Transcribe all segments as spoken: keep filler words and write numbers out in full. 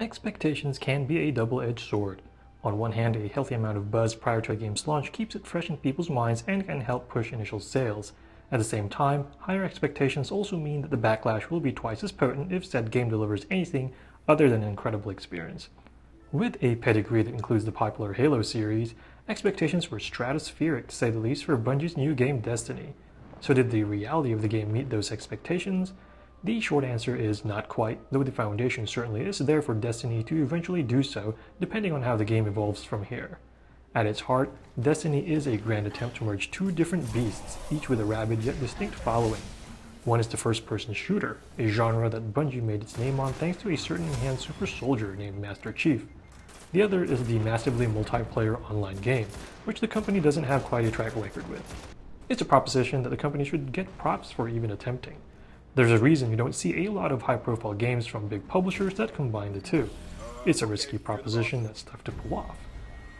Expectations can be a double-edged sword. On one hand, a healthy amount of buzz prior to a game's launch keeps it fresh in people's minds and can help push initial sales. At the same time, higher expectations also mean that the backlash will be twice as potent if said game delivers anything other than an incredible experience. With a pedigree that includes the popular Halo series, expectations were stratospheric to say the least for Bungie's new game Destiny. So did the reality of the game meet those expectations? The short answer is not quite, though the foundation certainly is there for Destiny to eventually do so, depending on how the game evolves from here. At its heart, Destiny is a grand attempt to merge two different beasts, each with a rabid yet distinct following. One is the first-person shooter, a genre that Bungie made its name on thanks to a certain enhanced super soldier named Master Chief. The other is the massively multiplayer online game, which the company doesn't have quite a track record with. It's a proposition that the company should get props for even attempting. There's a reason you don't see a lot of high-profile games from big publishers that combine the two. It's a risky proposition that's tough to pull off.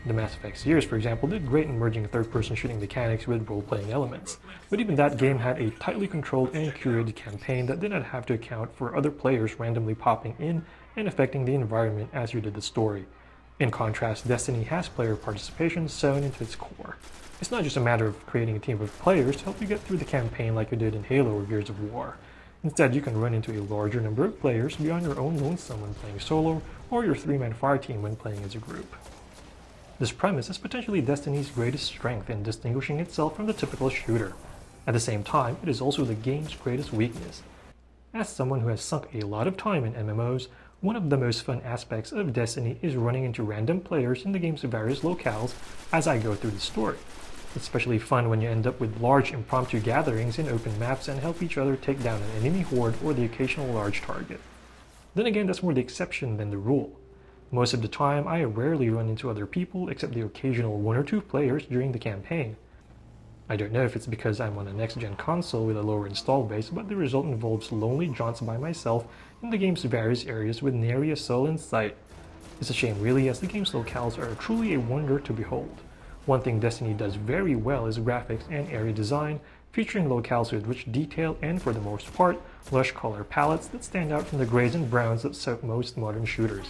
The Mass Effect series, for example, did great in merging third-person shooting mechanics with role-playing elements, but even that game had a tightly controlled and curated campaign that did not have to account for other players randomly popping in and affecting the environment as you did the story. In contrast, Destiny has player participation sewn into its core. It's not just a matter of creating a team of players to help you get through the campaign like you did in Halo or Gears of War. Instead, you can run into a larger number of players beyond your own lonesome when playing solo, or your three-man fire team when playing as a group. This premise is potentially Destiny's greatest strength in distinguishing itself from the typical shooter. At the same time, it is also the game's greatest weakness. As someone who has sunk a lot of time in M M Os, one of the most fun aspects of Destiny is running into random players in the game's various locales as I go through the story. It's especially fun when you end up with large impromptu gatherings in open maps and help each other take down an enemy horde or the occasional large target. Then again, that's more the exception than the rule. Most of the time, I rarely run into other people except the occasional one or two players during the campaign. I don't know if it's because I'm on a next-gen console with a lower install base, but the result involves lonely jaunts by myself in the game's various areas with nary a soul in sight. It's a shame really, as the game's locales are truly a wonder to behold. One thing Destiny does very well is graphics and area design, featuring locales with rich detail and, for the most part, lush color palettes that stand out from the grays and browns that soak most modern shooters.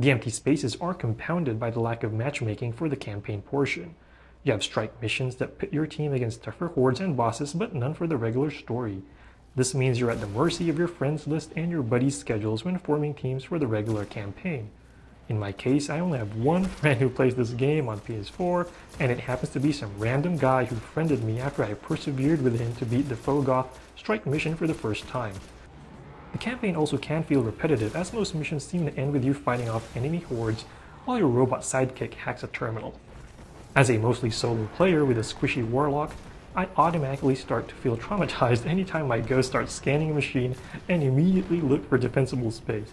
The empty spaces are compounded by the lack of matchmaking for the campaign portion. You have strike missions that pit your team against tougher hordes and bosses, but none for the regular story. This means you're at the mercy of your friends list and your buddies' schedules when forming teams for the regular campaign. In my case, I only have one friend who plays this game on P S four, and it happens to be some random guy who friended me after I persevered with him to beat the Phogoth strike mission for the first time. The campaign also can feel repetitive, as most missions seem to end with you fighting off enemy hordes while your robot sidekick hacks a terminal. As a mostly solo player with a squishy warlock, I automatically start to feel traumatized anytime my ghost starts scanning a machine and immediately look for defensible space.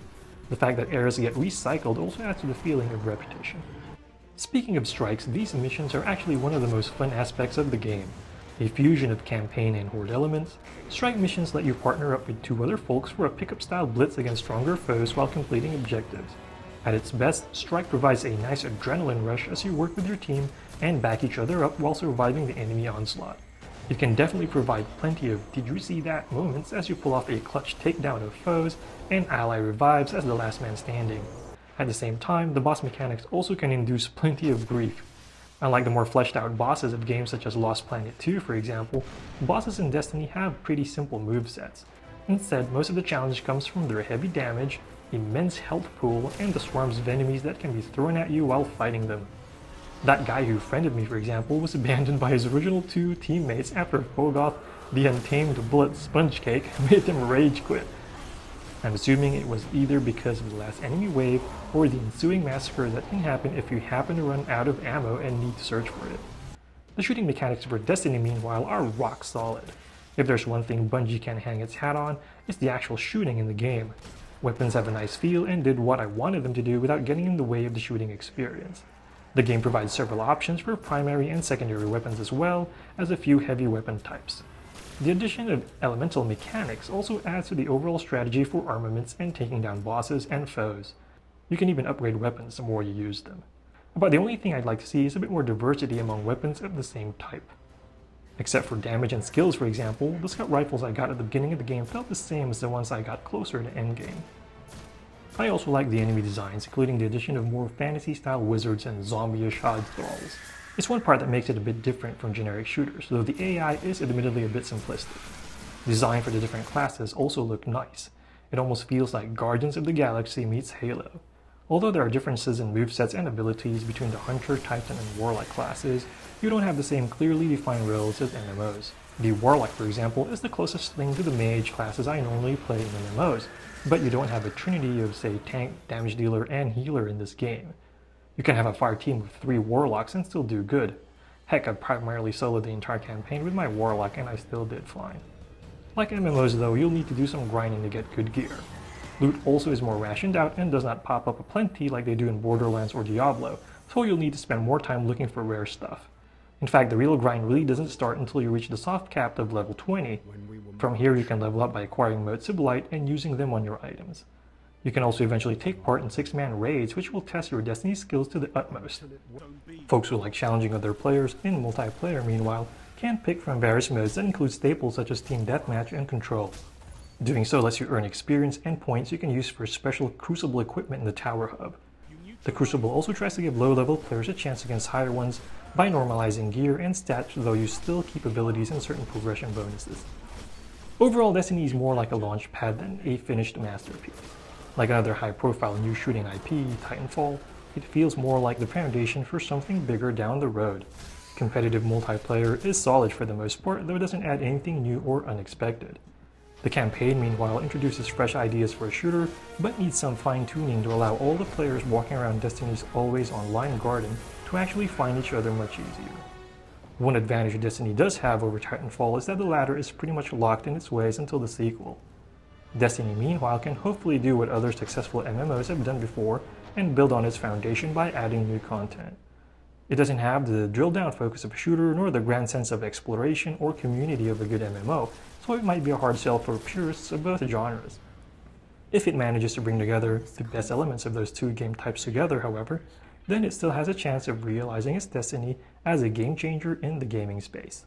The fact that errors get recycled also adds to the feeling of repetition. Speaking of strikes, these missions are actually one of the most fun aspects of the game. A fusion of campaign and horde elements, strike missions let you partner up with two other folks for a pickup-style blitz against stronger foes while completing objectives. At its best, Strike provides a nice adrenaline rush as you work with your team and back each other up while surviving the enemy onslaught. It can definitely provide plenty of "did you see that" moments as you pull off a clutch takedown of foes and ally revives as the last man standing. At the same time, the boss mechanics also can induce plenty of grief. Unlike the more fleshed out bosses of games such as Lost Planet two, for example, bosses in Destiny have pretty simple movesets. Instead, most of the challenge comes from their heavy damage, immense health pool, and the swarms of enemies that can be thrown at you while fighting them. That guy who friended me, for example, was abandoned by his original two teammates after Phogoth, the untamed bullet sponge cake, made them rage quit. I'm assuming it was either because of the last enemy wave or the ensuing massacre that can happen if you happen to run out of ammo and need to search for it. The shooting mechanics for Destiny, meanwhile, are rock solid. If there's one thing Bungie can hang its hat on, it's the actual shooting in the game. Weapons have a nice feel and did what I wanted them to do without getting in the way of the shooting experience. The game provides several options for primary and secondary weapons as well as a few heavy weapon types. The addition of elemental mechanics also adds to the overall strategy for armaments and taking down bosses and foes. You can even upgrade weapons the more you use them. But the only thing I'd like to see is a bit more diversity among weapons of the same type. Except for damage and skills, for example, the scout rifles I got at the beginning of the game felt the same as the ones I got closer to endgame. I also like the enemy designs, including the addition of more fantasy-style wizards and zombie-ish odds. It's one part that makes it a bit different from generic shooters, though the A I is admittedly a bit simplistic. Design for the different classes also look nice. It almost feels like Guardians of the Galaxy meets Halo. Although there are differences in movesets and abilities between the Hunter, Titan, and Warlock classes, you don't have the same clearly defined roles as M M Os. The Warlock, for example, is the closest thing to the Mage classes I normally play in M M Os, but you don't have a trinity of, say, Tank, Damage Dealer, and Healer in this game. You can have a fire team of three Warlocks and still do good. Heck, I primarily soloed the entire campaign with my Warlock and I still did fine. Like M M Os though, you'll need to do some grinding to get good gear. Loot also is more rationed out and does not pop up aplenty like they do in Borderlands or Diablo, so you'll need to spend more time looking for rare stuff. In fact, the real grind really doesn't start until you reach the soft cap of level twenty. From here you can level up by acquiring Mode Sibylite and using them on your items. You can also eventually take part in six man raids, which will test your Destiny skills to the utmost. Folks who like challenging other players in multiplayer, meanwhile, can pick from various modes that include staples such as Team Deathmatch and Control. Doing so lets you earn experience and points you can use for special Crucible equipment in the Tower Hub. The Crucible also tries to give low-level players a chance against higher ones by normalizing gear and stats, though you still keep abilities and certain progression bonuses. Overall, Destiny is more like a launch pad than a finished masterpiece. Like another high-profile new shooting I P, Titanfall, it feels more like the foundation for something bigger down the road. Competitive multiplayer is solid for the most part, though it doesn't add anything new or unexpected. The campaign, meanwhile, introduces fresh ideas for a shooter, but needs some fine-tuning to allow all the players walking around Destiny's always-online garden to actually find each other much easier. One advantage Destiny does have over Titanfall is that the latter is pretty much locked in its ways until the sequel. Destiny, meanwhile, can hopefully do what other successful M M Os have done before and build on its foundation by adding new content. It doesn't have the drill-down focus of a shooter, nor the grand sense of exploration or community of a good M M O, so it might be a hard sell for purists of both genres. If it manages to bring together the best elements of those two game types together, however, then it still has a chance of realizing its destiny as a game changer in the gaming space.